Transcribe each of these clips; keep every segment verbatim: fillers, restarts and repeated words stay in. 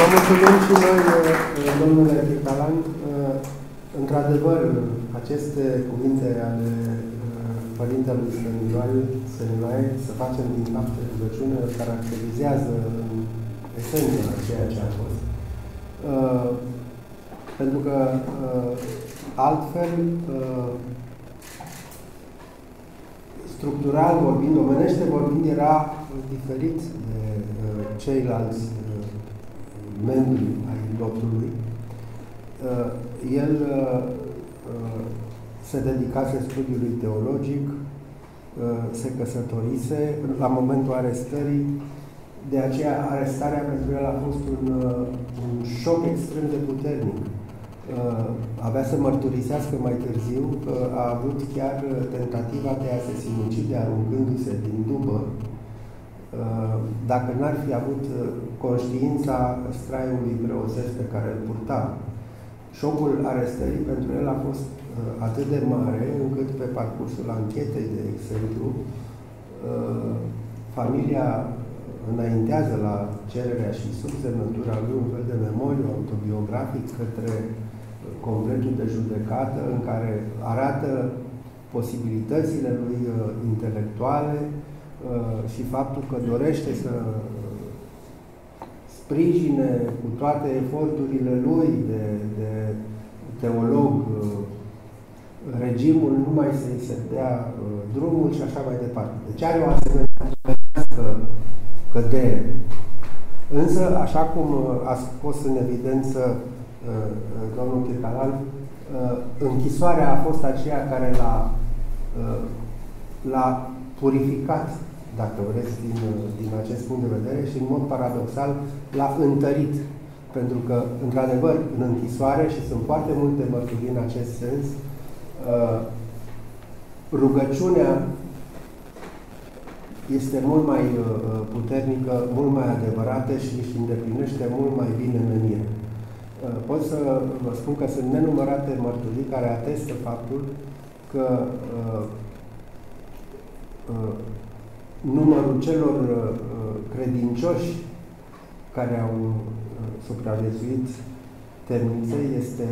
Vă mulțumim și noi, domnule Pecalal. Într-adevăr, aceste cuvinte ale părintelui Săniloae, să facem din fapte rugăciune, caracterizează în esență ceea ce a fost. Pentru că altfel, structural vorbind, omenește vorbind, era diferit de ceilalți membri ai lotului. El se dedicase studiului teologic, se căsătorise la momentul arestării. De aceea, arestarea pentru el a fost un, un șoc extrem de puternic. Avea să mărturisească mai târziu că a avut chiar tentativa de a se sinucide aruncându-se din dubă. Dacă n-ar fi avut conștiința straiului preosesc pe care îl purta. Șocul arestării pentru el a fost atât de mare încât pe parcursul anchetei, de exemplu, familia înaintează la cererea și sub semnătura lui un fel de memoriu autobiografic către Colegiul de Judecată în care arată posibilitățile lui intelectuale și faptul că dorește să sprijine cu toate eforturile lui de, de teolog regimul, numai să-i se dea drumul și așa mai departe. Deci are o asemenea cădere. Însă, așa cum a scos în evidență domnul Chircalan, închisoarea a fost aceea care l-a purificat, dacă vreți, din, din acest punct de vedere și, în mod paradoxal, l-a întărit. Pentru că, într-adevăr, în închisoare, și sunt foarte multe mărturii în acest sens, rugăciunea este mult mai puternică, mult mai adevărată și își îndeplinește mult mai bine menirea. Pot să vă spun că sunt nenumărate mărturii care atestă faptul că numărul celor credincioși care au supraviețuit temniței este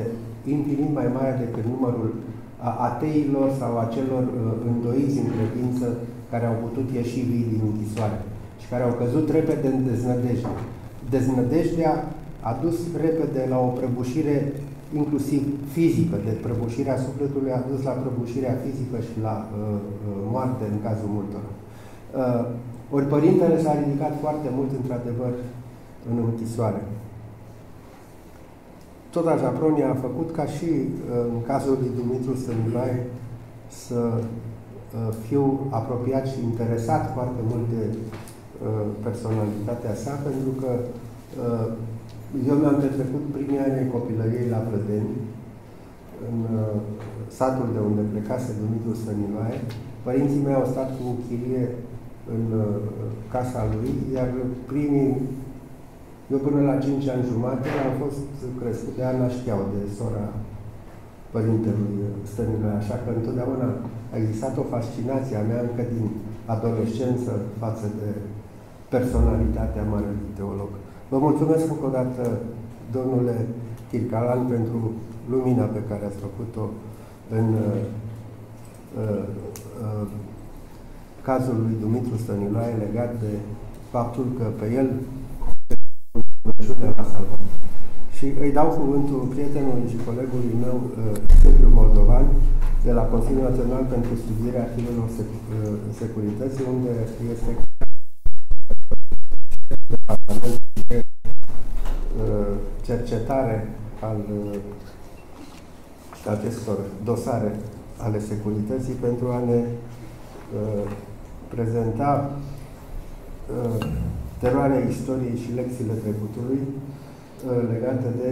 infinit mai mare decât numărul a ateilor sau a celor îndoiți în credință care au putut ieși vii din închisoare și care au căzut repede în deznădejde. Deznădejdea a dus repede la o prăbușire, inclusiv fizică, de prăbușirea sufletului a dus la prăbușirea fizică și la uh, moarte în cazul multora. Uh, ori părintele s-a ridicat foarte mult, într-adevăr, în închisoare. Tot așa, Pronia a făcut ca și uh, în cazul lui Dumitru Săniloae să fiu apropiat și interesat foarte mult de uh, personalitatea sa, pentru că uh, eu mi-am petrecut primii ani copilăriei la Predeni, în uh, satul de unde plecase Dumitru Săniloae. Părinții mei au stat cu chirie în uh, casa lui, iar primii, eu până la cinci ani jumate, am fost crescut de Ana Știau, de sora părintelui Săniloae, așa că întotdeauna a existat o fascinație a mea încă din adolescență față de personalitatea marelui teolog. Vă mulțumesc încă o dată, domnule Chircalan, pentru lumina pe care ați făcut-o în uh, uh, uh, cazul lui Dumitru Săniloae legat de faptul că pe el l-a salvat. Și îi dau cuvântul prietenului și colegului meu, Sintru Moldovan, de la Consiliul Național pentru Studierea Filelor Securității, unde este departamentul de cercetare al acestor dosare ale securității, pentru a ne prezenta teroarea istoriei și lecțiile trecutului legate de,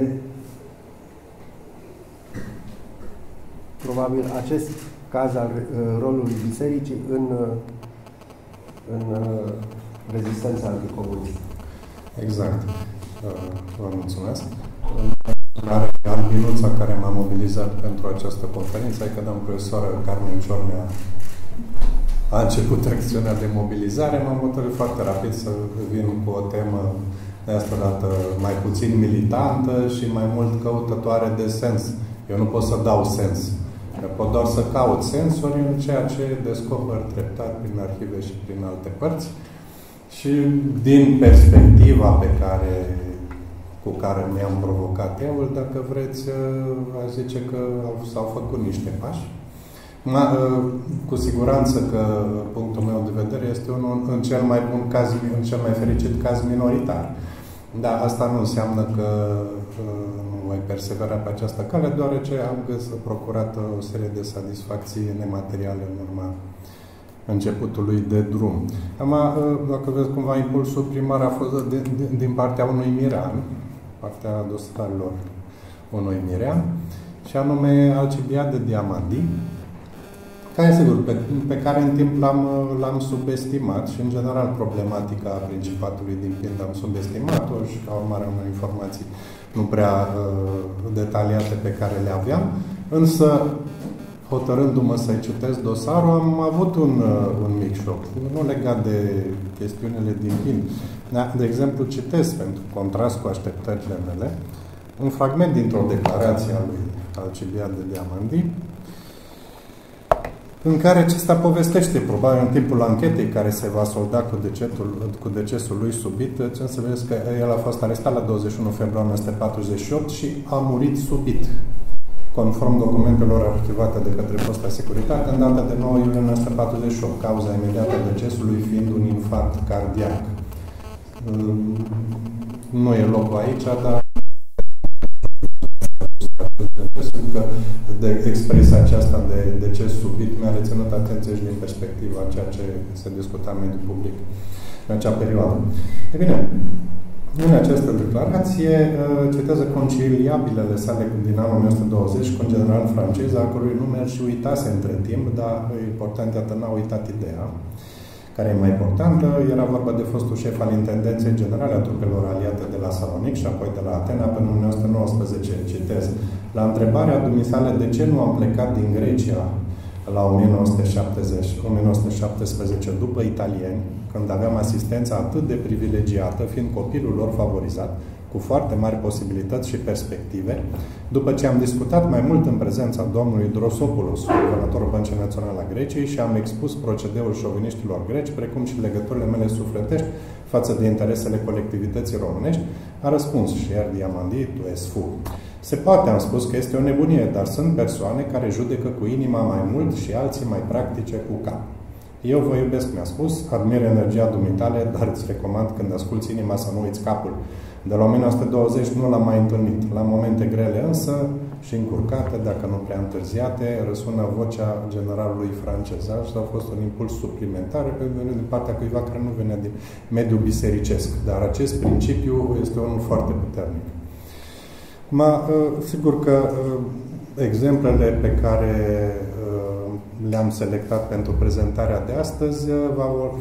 probabil, acest caz al uh, rolului bisericii în, uh, în uh, rezistența anticomunistă. Exact. Uh, vă mulțumesc. Albinuța care m-a mobilizat pentru această conferință, că doamna profesoară Carmen Ciornea a început acțiunea de mobilizare, m-am hotărât foarte rapid să vin cu o temă de asta dată mai puțin militantă și mai mult căutătoare de sens. Eu nu pot să dau sens. Eu pot doar să caut sensuri în ceea ce descoper treptat prin arhive și prin alte părți. Și din perspectiva pe care, cu care mi-am provocat eu, dacă vreți, aș zice că s-au făcut niște pași. Ma, cu siguranță că punctul meu de vedere este unul în cel mai bun caz, în cel mai fericit caz minoritar. Dar asta nu înseamnă că nu voi persevera pe această cale, deoarece am găsit, procurat o serie de satisfacții nemateriale în urma începutului de drum. Ama, dacă vezi cumva, impulsul primar a fost din, din, din partea unui mirean, partea dosarelor unui mirean, și anume Alcibiade Diamandi, care, sigur, pe, pe care în timp l-am subestimat și, în general, problematica principatului din Pind am subestimat-o și, ca urmare a unor informații nu prea uh, detaliate pe care le aveam, însă, hotărându-mă să-i citesc dosarul, am avut un, un mic șoc, nu legat de chestiunile din Pind. De exemplu, citesc, pentru contrast cu așteptările mele, un fragment dintr-o declarație a lui Alcibiade Diamandi, în care acesta povestește, probabil în timpul anchetei care se va solda cu decesul, cu decesul lui subit, ce înseamnă că el a fost arestat la douăzeci și unu februarie o mie nouă sute patruzeci și opt și a murit subit, conform documentelor arhivate de către fosta securitate, în data de nouă iulie o mie nouă sute patruzeci și opt, cauza imediată decesului fiind un infarct cardiac. Nu e locul aici, dar că de expresia aceasta de deces subit mi-a reținut atenție și din perspectiva a ceea ce se discuta în mediul public în acea perioadă. E bine, în această declarație citează conciliabilele sale din anul o mie nouă sute douăzeci cu un general francez, a cărui nume și uitase între timp, dar important iată n-a uitat ideea, care e mai importantă. Era vorba de fostul șef al Intendenței Generale a Trupelor Aliate de la Salonic și apoi de la Atena până în o mie nouă sute nouăsprezece, citez. La întrebarea dumisale de ce nu am plecat din Grecia la o mie nouă sute șaptezeci, o mie nouă sute șaptesprezece după italieni, când aveam asistența atât de privilegiată, fiind copilul lor favorizat, cu foarte mari posibilități și perspective, după ce am discutat mai mult în prezența domnului Drosopoulos, guvernatorul Băncii Naționale a Greciei, și am expus procedeul șoviniștilor greci, precum și legăturile mele sufletești față de interesele colectivității românești, a răspuns și iar Diamandi, tu ești fou. Se poate, am spus, că este o nebunie, dar sunt persoane care judecă cu inima mai mult și alții mai practice cu cap. Eu vă iubesc, mi-a spus, admir energia dumitale, dar îți recomand când asculți inima să nu uiți capul. De la o mie nouă sute douăzeci nu l-am mai întâlnit. La momente grele însă și încurcate, dacă nu prea întârziate, răsună vocea generalului francez. Asta a fost un impuls suplimentar din partea cuiva care nu venea din mediul bisericesc. Dar acest principiu este unul foarte puternic. Ma, sigur că exemplele pe care le-am selectat pentru prezentarea de astăzi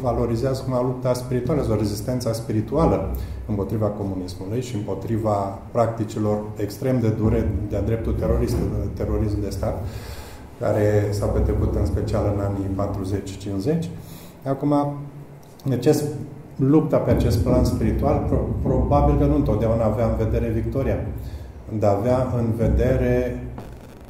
valorizează cum a lupta spirituală, o rezistența spirituală împotriva comunismului și împotriva practicilor extrem de dure de-a dreptul terorist, terorism de stat, care s-a petrecut în special în anii patruzeci cincizeci. Acum, acest, lupta pe acest plan spiritual pro, probabil că nu întotdeauna avea în vedere victoria, dar avea în vedere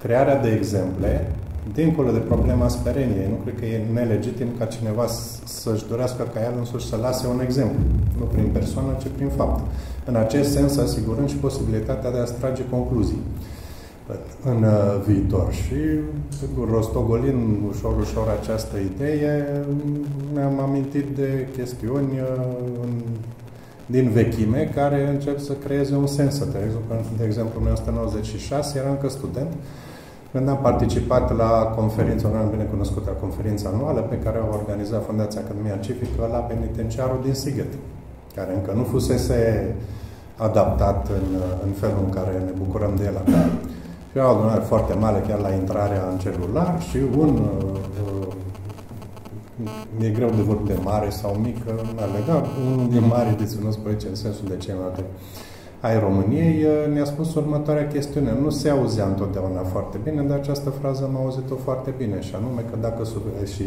crearea de exemple dincolo de problema spereniei. Nu cred că e nelegitim ca cineva să-și dorească ca el însuși să lase un exemplu. Nu prin persoană, ci prin fapt. În acest sens, asigurând și posibilitatea de a trage concluzii în viitor. Și, sigur, rostogolind ușor, ușor această idee, mi-am amintit de chestiuni în din vechime, care încep să creeze un sens. De exemplu, în o mie nouă sute nouăzeci și șase era încă student, când am participat la conferința, una binecunoscută conferință anuală pe care o organiza Fundația Academia Civică la penitenciarul din Sighet, care încă nu fusese adaptat în, în felul în care ne bucurăm de el acum. Și era o adunare foarte mare chiar la intrarea în celular și un e greu de vorb de mare sau mic, n-ar lega, unul din mari deținuți politici în sensul de cei mai mari ai României, ne-a spus următoarea chestiune. Nu se auzea întotdeauna foarte bine, dar această frază am auzit-o foarte bine, și anume că dacă, și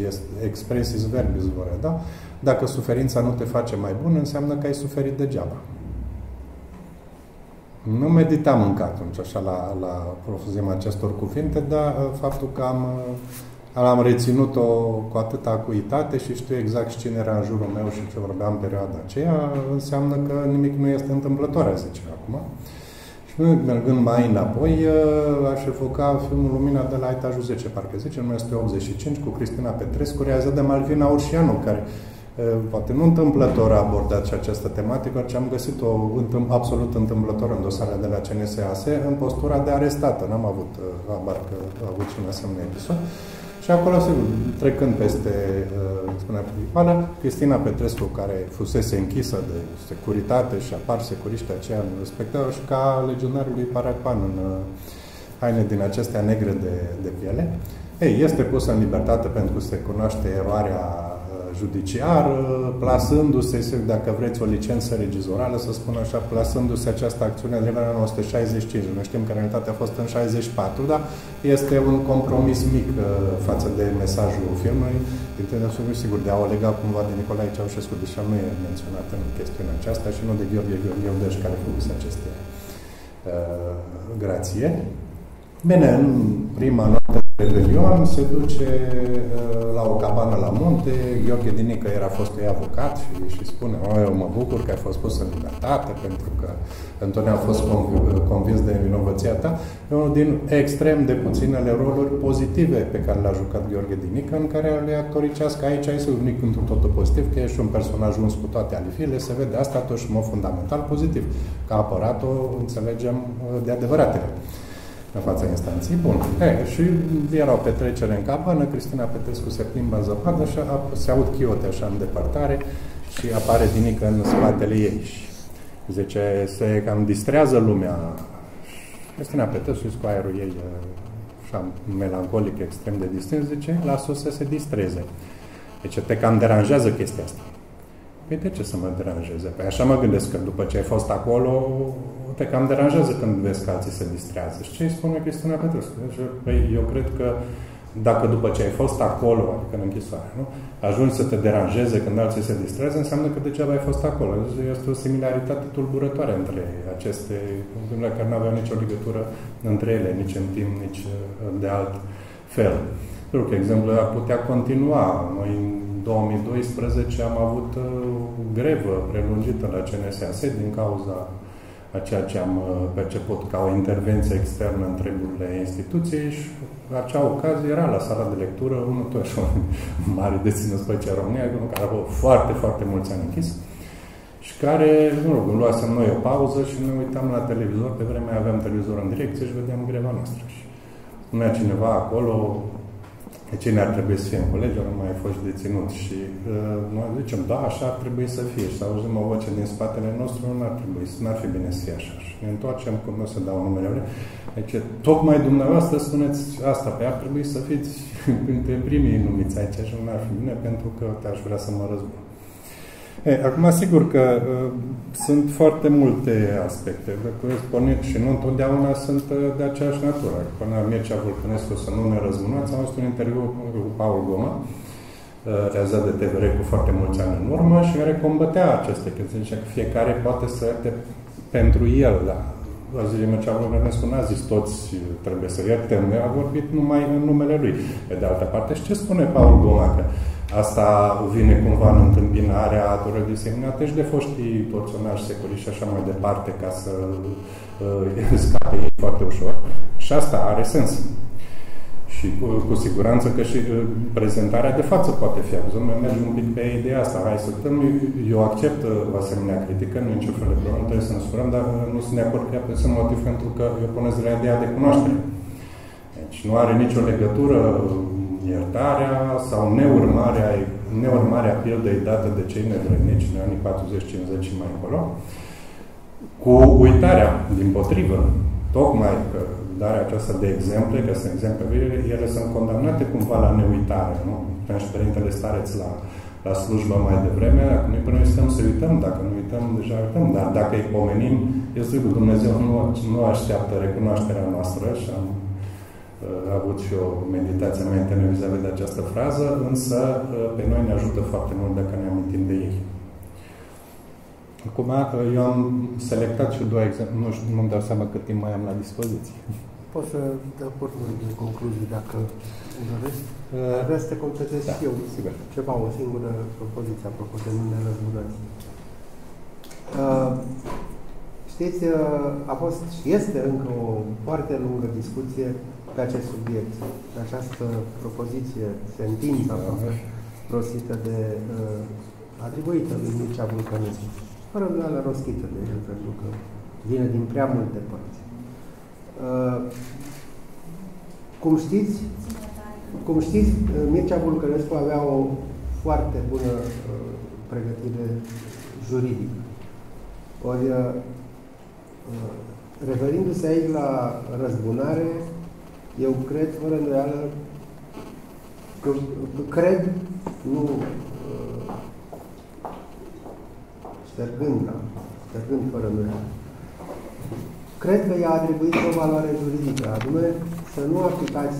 expresis verbis, da? Dacă suferința nu te face mai bun, înseamnă că ai suferit degeaba. Nu meditam încă atunci așa la, la profuzimea acestor cuvinte, dar faptul că am, am reținut-o cu atâta acuitate și știu exact cine era în jurul meu și ce vorbeam în perioada aceea, înseamnă că nimic nu este întâmplător, să zicem acum. Și mergând mai înapoi, aș evoca filmul Lumina de la etajul zece, parcă zice, nouăsprezece optzeci și cinci, cu Cristina Petrescu, realizat de Malvina Urșianu, care poate nu întâmplător a abordat și această tematică, ci am găsit-o absolut întâmplător în dosarele de la C N S A S, în postura de arestată. N-am avut habar că a avut și un asemenea episod. Și acolo, sigur, trecând peste expunerea principală, Cristina Petrescu, care fusese închisă de securitate și apar securiștii aceia în respectarea și ca legionarul lui Parapan în haine din acestea negre de, de piele. Ei, este pusă în libertate pentru că se cunoaște eroarea judiciar, plasându-se, dacă vreți, o licență regizorală, să spun așa, plasându-se această acțiune de la nouă sute șaizeci și cinci. Noi știm că realitatea a fost în șaizeci și patru, dar este un compromis mic față de mesajul filmului. Intenționat, sigur, de a o lega cumva de Nicolae Ceaușescu, deși nu e menționat în chestiunea aceasta, și nu de Gheorghiu-Dej, care a făcut aceste uh, grație. Bine, în prima noapte Predeni se duce la o cabană la munte. Gheorghe Dinică era fostul ei avocat și, și spune: "O, eu mă bucur că ai fost pus în libertate, pentru că întotdeauna am fost convins de vinovăția ta." E unul din extrem de puținele roluri pozitive pe care le-a jucat Gheorghe Dinică, în care le actoricească aici, ai să unic într totul pozitiv, că e și un personaj uns cu toate alifile, se vede asta tot și mă fundamental pozitiv, că a apărat-o, înțelegem, de adevăratele în fața instanței. Bun. E, și era o petrecere în cabană, Cristina Petrescu se plimbă în zăpadă și a, se aud chiote așa în depărtare și apare Dinică în spatele ei. Zice, se cam distrează lumea. Cristina Petrescu, cu aerul ei așa melancolic, extrem de distins, zice, las-o să se distreze. Deci te cam deranjează chestia asta. Păi de ce să mă deranjeze? Păi așa mă gândesc că după ce ai fost acolo, te cam deranjează când vezi că alții se distrează. Și ce îi spune Cristina Petrescu? Păi eu cred că dacă după ce ai fost acolo, adică în închisoare, nu, ajungi să te deranjeze când alții se distrează, înseamnă că degeaba ai fost acolo. Este o similaritate tulburătoare între aceste gânduri care nu aveau nicio legătură între ele, nici în timp, nici de alt fel. Pentru că, de exemplu, ar putea continua. Noi două mii doisprezece am avut uh, grevă prelungită la C N S A S din cauza a ceea ce am uh, perceput ca o intervenție externă în treburile instituției și acea ocazie era la sala de lectură unul tot așa mare deținut special România, unul care a avut foarte, foarte mulți ani închis și care, nu rog, luasem noi o pauză și ne uitam la televizor, pe vremea aveam televizor în direcție și vedeam greva noastră. Și spunea cineva acolo, cine ar trebui să fie în colegiu, nu mai ai fost deținut. Și uh, noi zicem, da, așa ar trebui să fie. Și să auzim o voce din spatele nostru, nu ar trebui, n-ar fi bine să fie așa. Și ne întoarcem, cum nu se dau numele. Deci, tocmai dumneavoastră spuneți asta, pe ar trebui să fiți printre primii numiți aici și nu ar fi bine, pentru că te-aș vrea să mă răzbun. Ei, acum, sigur că uh, sunt foarte multe aspecte de care pornim și nu întotdeauna sunt uh, de aceeași natură. Până la Mircea Vulcănescu, să nu ne răzbunați, am văzut un interviu cu Paul Goma, uh, realizat de T V R cu foarte mulți ani în urmă și care combătea aceste chestii. Zicea că fiecare poate să ierte pentru el, da. Dar zice, Mircea Vulcănescu n-a zis toți trebuie să iertem, a vorbit numai în numele lui. Pe de altă parte, și ce spune Paul Goma? Că asta vine cumva în întâmpinarea adurilor diseminate și de foștii porționași, securiști și așa mai departe, ca să uh, scape ei foarte ușor. Și asta are sens. Și cu, cu siguranță că și uh, prezentarea de față poate fi acuzată. Noi mergem un pic pe ideea asta. Hai să uităm. Eu accept uh, o asemenea critică, nu e nicio fel de problemă, trebuie să ne spunem, dar uh, nu sunt de acord că ea sunt motiv pentru că eu puneți la ideea de cunoaștere. Deci nu are nicio legătură uh, iertarea sau neurmarea, neurmarea pildei dată de cei nevrednici în anii patruzeci cincizeci și mai încolo, cu uitarea, dimpotrivă, tocmai că darea aceasta de exemple, că sunt exemple vire, ele sunt condamnate cumva la neuitare, nu? Puteam și Părintele Stareț la, la slujbă mai devreme, dacă noi până stăm să uităm, dacă nu uităm, deja uităm, dar dacă îi pomenim, eu zic că Dumnezeu nu, nu așteaptă recunoașterea noastră și am a avut și o meditație în mente vis-a-vis de această frază, însă pe noi ne ajută foarte mult dacă ne amintim de ei. Acum, eu am selectat și două exemple. Nu știu, nu-mi dau seama cât timp mai am la dispoziție. Pot să te aport în concluzii, dacă îmi doresc. Vreau să te completez da, eu sigur. ceva, o singură propoziție, apropo de numele răzbunării. Uh, știți, a fost și este încă o foarte lungă discuție pe acest subiect. Pe această propoziție, sentința a fost rosită de... Uh, atribuită lui Mircea Vulcănescu, fără îndoială rostită de el, pentru că vine din prea multe părți. Uh, cum știți, cum știți, Mircea Vulcănescu avea o foarte bună uh, pregătire juridică. Ori, uh, referindu-se aici la răzbunare, eu cred, fără îndoială, că, că cred, nu stergând fără noi. Cred că i-a atribuit o valoare juridică, anume să nu aplicați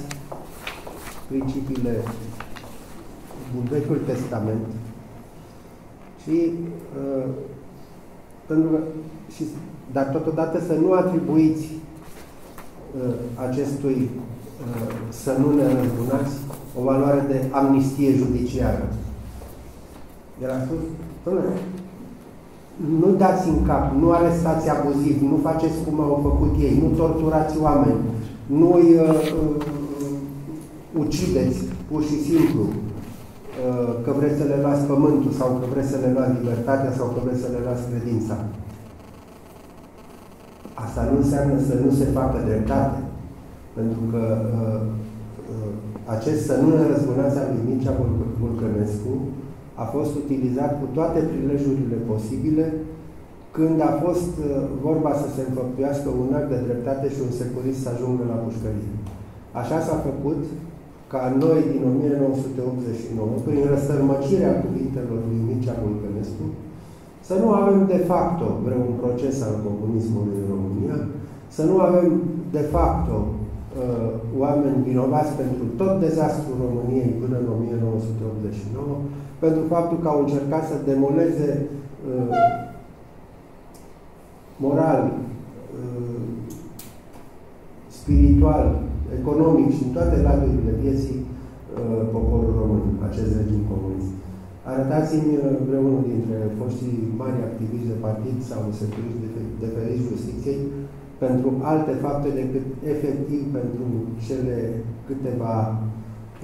principiile din Vechiul Testament, și, uh, pentru că, și, dar totodată să nu atribuiți uh, acestui uh, să nu ne răzbunați o valoare de amnistie judiciară. El a spus, domnule, nu dați în cap, nu arestați abuziv, nu faceți cum au făcut ei, nu torturați oameni, nu îi uh, uh, ucideți pur și simplu uh, că vreți să le luați pământul sau că vreți să le luați libertatea sau că vreți să le luați credința. Asta nu înseamnă să nu se facă dreptate, pentru că uh, uh, acest să nu ne răzbunați al lui Mircea Vulcănescu a fost utilizat cu toate prilejurile posibile când a fost vorba să se înfăptuiască un act de dreptate și un securist să ajungă la pușcărie. Așa s-a făcut ca noi din o mie nouă sute optzeci și nouă, prin răstărmăcirea cuvintelor lui Mircea Vulcănescu, să nu avem de facto vreun proces al comunismului în România, să nu avem de facto oameni vinovați pentru tot dezastrul României până în o mie nouă sute optzeci și nouă, pentru faptul că au încercat să demoleze uh, moral, uh, spiritual, economic și în toate laturile vieții uh, poporul român, acest regim comunist. Arătați-mi vreunul dintre foștii mari activiști de partid sau securiști deferiți justiției pentru alte fapte decât efectiv pentru cele câteva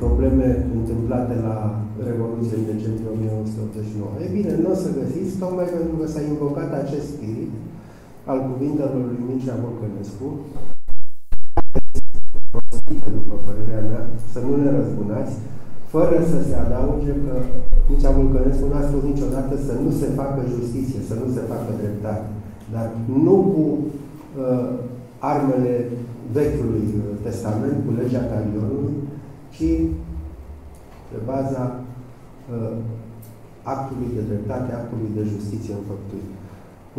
probleme întâmplate la Revoluție în decembrie o mie nouă sute optzeci și nouă. E bine, nu o să găsiți, tocmai pentru că s-a invocat acest spirit al cuvintelor lui Mircea Vulcănescu, după părerea mea, să nu ne răzbunați, fără să se adauge că Mircea Vulcănescu nu a spus niciodată să nu se facă justiție, să nu se facă dreptate, dar nu cu uh, armele Vechiului Testament, cu legea Calionului, ci pe baza uh, actului de dreptate, actului de justiție înfăptuit.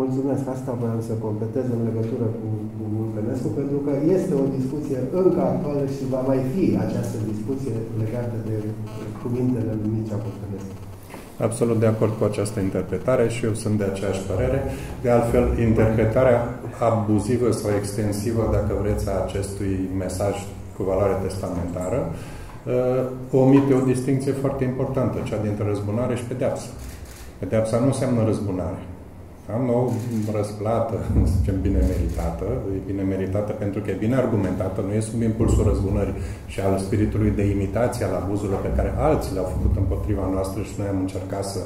Mulțumesc, asta voiam să completez în legătură cu, cu Vulcănescu, pentru că este o discuție încă actuală și va mai fi această discuție legată de cuvintele lui Mircea Vulcănescu. Absolut de acord cu această interpretare și eu sunt de aceeași părere. De altfel, interpretarea abuzivă sau extensivă, dacă vreți, a acestui mesaj cu valoare testamentară, omite o distincție foarte importantă, cea dintre răzbunare și pedeapsă. Pedeapsa nu înseamnă răzbunare. Am o răsplată, să zicem, bine meritată, e bine meritată pentru că e bine argumentată, nu e sub impulsul răzbunării și al spiritului de imitație al abuzurilor pe care alții le-au făcut împotriva noastră și noi am încercat să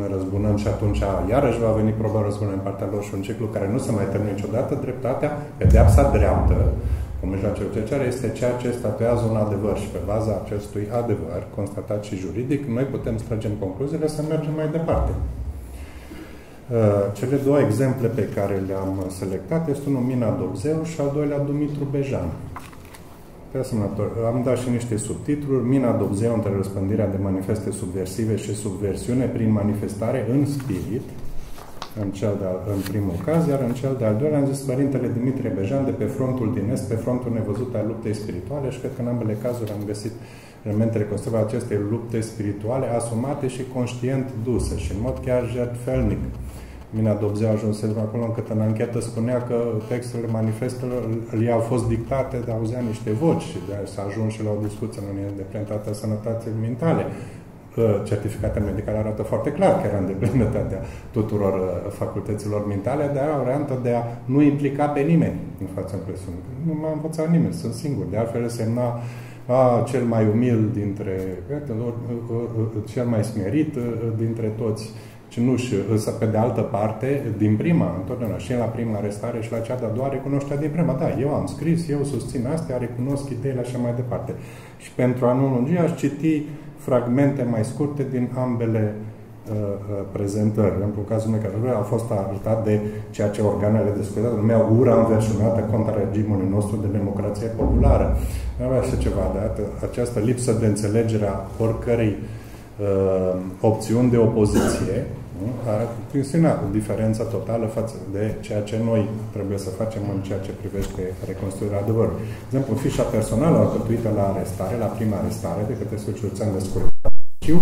ne răzbunăm și atunci iarăși va veni proba răzbunării în partea lor și un ciclu care nu se mai termină niciodată. Dreptatea, pedeapsa dreaptă, cu mijloacele judiciare, este ceea ce statuează un adevăr și pe baza acestui adevăr, constatat și juridic, noi putem strage concluziile să mergem mai departe. Cele două exemple pe care le-am selectat este unul Mina Dobzeu și al doilea Dumitru Bejan. Pe asemănător, am dat și niște subtitluri. Mina Dobzeu între răspândirea de manifeste subversive și subversiune prin manifestare în spirit, în, cel de al, în primul caz, iar în cel de-al doilea am zis Părintele Dimitrie Bejan de pe frontul din Est, pe frontul nevăzut al luptei spirituale și cred că în ambele cazuri am găsit elementele constructive acestei lupte spirituale asumate și conștient duse și în mod chiar jertfelnic. Mina Dobzeu ajunse acolo încât în anchetă spunea că textele manifestelor le-au fost dictate, dar auzea niște voci și s-a ajuns și la o discuție în Uniunea de Plentate Sănătății Mentale. Certificatele medicale arată foarte clar că era îndeplinătatea tuturor facultăților mentale, dar era o variantă de a nu implica pe nimeni în fața presiunii. Nu m-a învățat nimeni, sunt singur. De altfel semna a, cel mai umil dintre, cel mai smerit dintre toți. Și nu și, pe de altă parte, din prima, întotdeauna, și la prima arestare și la cea de-a doua, recunoștea din prima. Da, eu am scris, eu susțin astea, recunosc ideile așa mai departe. Și pentru a nu lungi, aș citi fragmente mai scurte din ambele uh, prezentări. În cazul meu, care a fost arătat de ceea ce organele de securitate numeau ura înverșunată contra regimului nostru de democrație populară. Nu avea așa ceva, dar această lipsă de înțelegere a oricărei uh, opțiuni de opoziție prin sine diferența totală față de ceea ce noi trebuie să facem în ceea ce privește reconstruirea adevărului. De exemplu, fișa personală alcătuită la arestare, la prima arestare, de către Sociuțean de Scurăciu,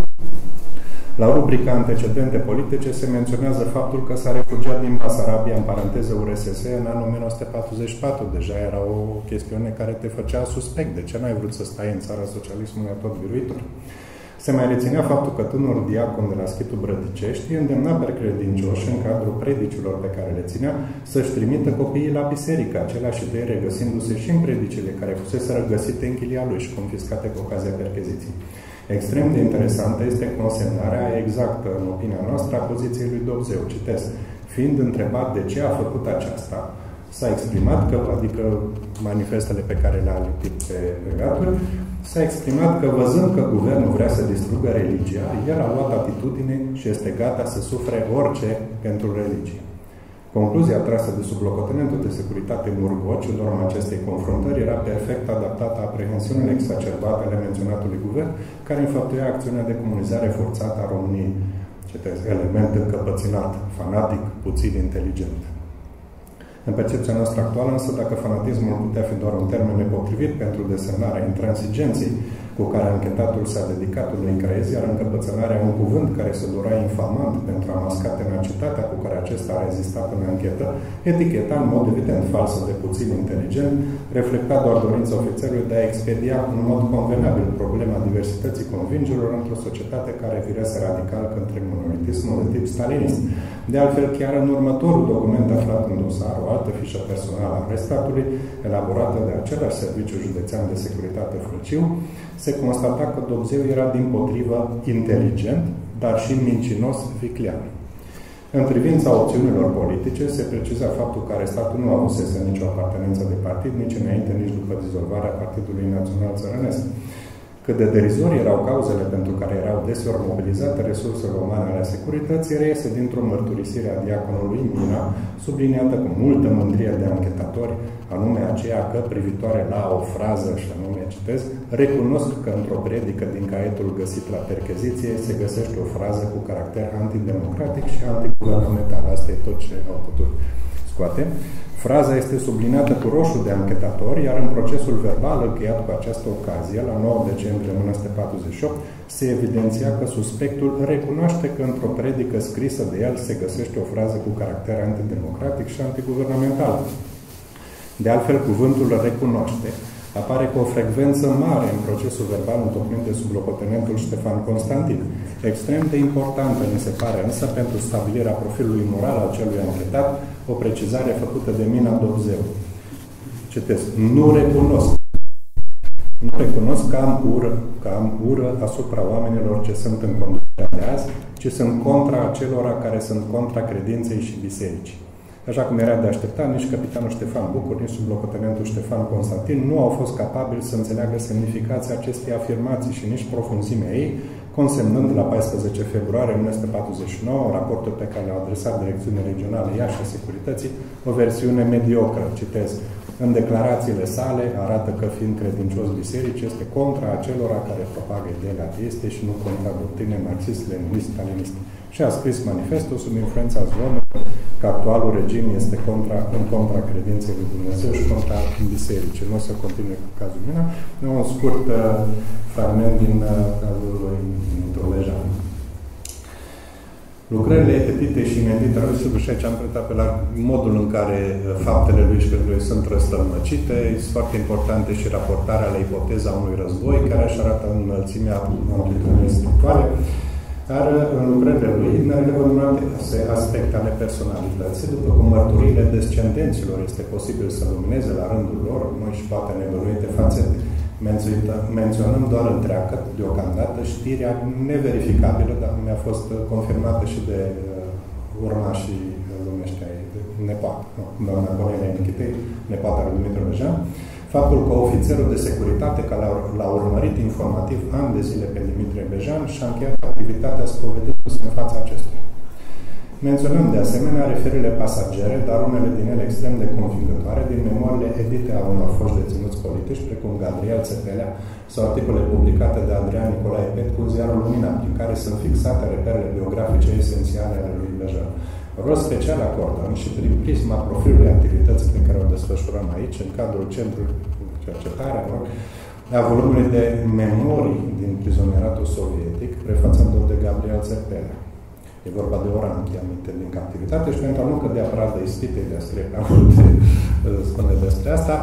la rubrica antecedente politice se menționează faptul că s-a refugiat din Basarabia, în paranteză U R S S, în anul o mie nouă sute patruzeci și patru. Deja era o chestiune care te făcea suspect. De ce n-ai vrut să stai în țara socialismului tot biruitor? Se mai reținea faptul că tânărul diacon de la Schitul Brădicești îndemna pe credincioși în cadrul predicilor pe care le ținea să-și trimită copiii la biserică, aceleași idei regăsindu-se și în predicile care fuseseră găsite în chilia lui și confiscate cu ocazia percheziției. Extrem de interesantă este consemnarea exactă, în opinia noastră, a poziției lui Dobzeu. Citesc. Fiind întrebat de ce a făcut aceasta, s-a exprimat că, adică manifestele pe care le-a lipit pe regatul, s-a exprimat că, văzând că guvernul vrea să distrugă religia, el a luat atitudine și este gata să sufere orice pentru religie. Concluzia trasă de sub locotenentul de securitate Murgociu, în urma acestei confruntări, era perfect adaptată aprehensiunile exacerbate ale menționatului guvern, care înfăptuia acțiunea de comunizare forțată a României. Citesc, element încăpăținat, fanatic, puțin inteligent. În percepția noastră actuală, însă, dacă fanatismul putea fi doar un termen nepotrivit pentru desemnarea intransigenței cu care anchetatul s-a dedicat unui creiez, iar încăpățânarea un cuvânt care se dorea infamant pentru a masca tenacitatea cu care acesta a rezistat în anchetă, eticheta în mod evident falsă de puțin inteligent, reflecta doar dorința ofițerului de a expedia în mod convenabil problema diversității convingerilor într-o societate care virese radical către monolitismul de tip stalinist. De altfel, chiar în următorul document aflat în dosar, o altă fișă personală a arestului, elaborată de același serviciu județean de securitate Frăciu, se constata că Dobzeu era dimpotrivă inteligent, dar și mincinos viclean. În privința opțiunilor politice, se preciza faptul că arestatul nu avusese nicio apartenență de partid, nici înainte, nici după dizolvarea Partidului Național Țărănesc. Cât de derizorii erau cauzele pentru care erau deseori mobilizate resursele umane ale securității, reiese dintr-o mărturisire a diaconului Mina, subliniată cu multă mândrie de anchetatori, anume aceea că, privitoare la o frază, și anume citesc, recunosc că într-o predică din caietul găsit la percheziție se găsește o frază cu caracter antidemocratic și antiguvernamental. Asta e tot ce au putut scoate. Fraza este subliniată cu roșu de anchetator, iar în procesul verbal încheiat cu această ocazie, la nouă decembrie o mie nouă sute patruzeci și opt, se evidenția că suspectul recunoaște că într-o predică scrisă de el se găsește o frază cu caracter antidemocratic și antiguvernamental. De altfel, cuvântul recunoaște apare cu o frecvență mare în procesul verbal întocmit de sublocotenentul Ștefan Constantin. Extrem de importantă, mi se pare, însă, pentru stabilirea profilului moral al celui anchetat, o precizare făcută de Mina Dobzeu. Citesc. Nu recunosc. Nu recunosc că am ură, că am ură asupra oamenilor ce sunt în conducerea de azi, ci sunt contra acelora care sunt contra credinței și bisericii. Așa cum era de așteptat, nici capitanul Ștefan Bucur, nici sublocotenentul Ștefan Constantin nu au fost capabili să înțeleagă semnificația acestei afirmații și nici profunzimea ei, consemnând la paisprezece februarie o mie nouă sute patruzeci și nouă raportul pe care l-au adresat Direcțiunea Regională Iași și Securității, o versiune mediocră, citez. În declarațiile sale arată că, fiind credincios biserici, este contra acelora care propagă ideile ateiste și nu contra doctrine marxist-leninist-staliniste. Și a scris manifestul sub influența zonei că actualul regim este contra, în contra credinței lui Dumnezeu și contra bisericii. Nu o să continue cu cazul Mina. Un scurt uh, fragment din uh, cazul lui Dumitru Bejan. Lucrările etitite și imedite ale lui, și aici am pretat pe la modul în care faptele lui și lui sunt răstălmăcite. Sunt foarte importante și raportarea la ipoteza unui război, care își arată înălțimea amplitudinii spirituale. Dar în lucrările lui ne relevă numeroase aspecte ale personalității, după cum mărturile descendenților este posibil să lumineze la rândul lor, noi și poate nebănuite fațete. Menționăm doar întreagă, deocamdată, știrea neverificabilă, dar mi-a fost confirmată și de urmașii lumești ai nepoată, doamna Carmen Ciornea, nepoată lui Dumitru Bejan, faptul că ofițerul de securitate, care l-a urmărit informativ ani de zile pe Dimitrie Bejan, și-a încheiat activitatea spovedindu-se în fața acestuia. Menționăm de asemenea referirile pasagere, dar unele din ele extrem de convingătoare, din memoriile edite a unor foști deținuți politici, precum Gabriel Țepelea sau articole publicate de Adrian Nicolae Petcu, ziarul Lumina, prin care sunt fixate reperele biografice esențiale ale lui Bejan. Rol special acordăm și prin prisma profilului activității pe care o desfășurăm aici, în cadrul Centrului de Cercetare, a volumului de memorii din prizonieratul sovietic, prefațându-l de Gabriel Țepelea. E vorba de ora aminte din captivitate și pentru a nu cădea praz de ispite de a scrie prea multe spune despre asta,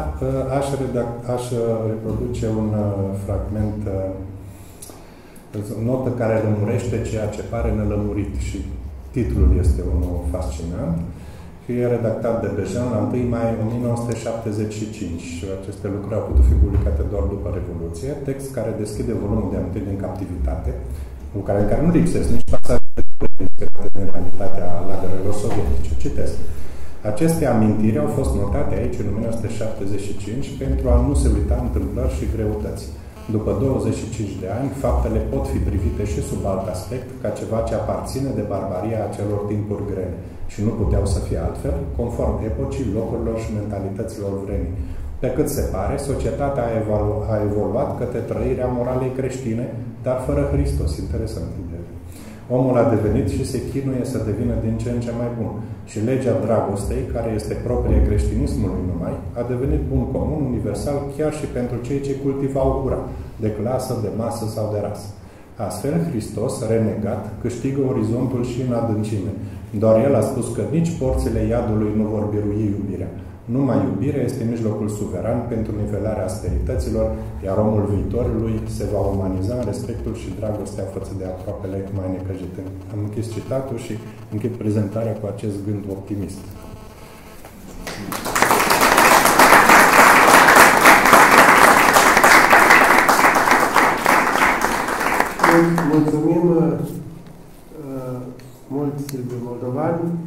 aș, redac, aș reproduce un fragment, o notă care lămurește ceea ce pare nelămurit și titlul este unul fascinant. E redactat de Bejan la întâi mai o mie nouă sute șaptezeci și cinci și aceste lucruri au putut fi publicate doar după Revoluție. Text care deschide volumul de aminte din captivitate, cu care, care nu lipsesc nici pasajele din realitatea lagărelor sovietice. Citesc. Aceste amintiri au fost notate aici în o mie nouă sute șaptezeci și cinci pentru a nu se uita întâmplări și greutăți. După douăzeci și cinci de ani, faptele pot fi privite și sub alt aspect, ca ceva ce aparține de barbaria acelor timpuri grele și nu puteau să fie altfel, conform epocii, locurilor și mentalităților vremii. Pe cât se pare, societatea a, evolu a evoluat către trăirea moralei creștine, dar fără Hristos. Interesant de omul a devenit și se chinuie să devină din ce în ce mai bun. Și legea dragostei, care este proprie creștinismului numai, a devenit bun comun, universal, chiar și pentru cei ce cultivau ura, de clasă, de masă sau de rasă. Astfel, Hristos, renegat, câștigă orizontul și în adâncime. Doar El a spus că nici porțile iadului nu vor birui iubirea. Numai iubirea este mijlocul suveran pentru nivelarea asperităților, iar omul viitorului se va umaniza în respectul și dragostea față de aproapele mai necăjite. Am închis citatul și închid prezentarea cu acest gând optimist. Mulțumim uh, mult, Silviu Moldovan.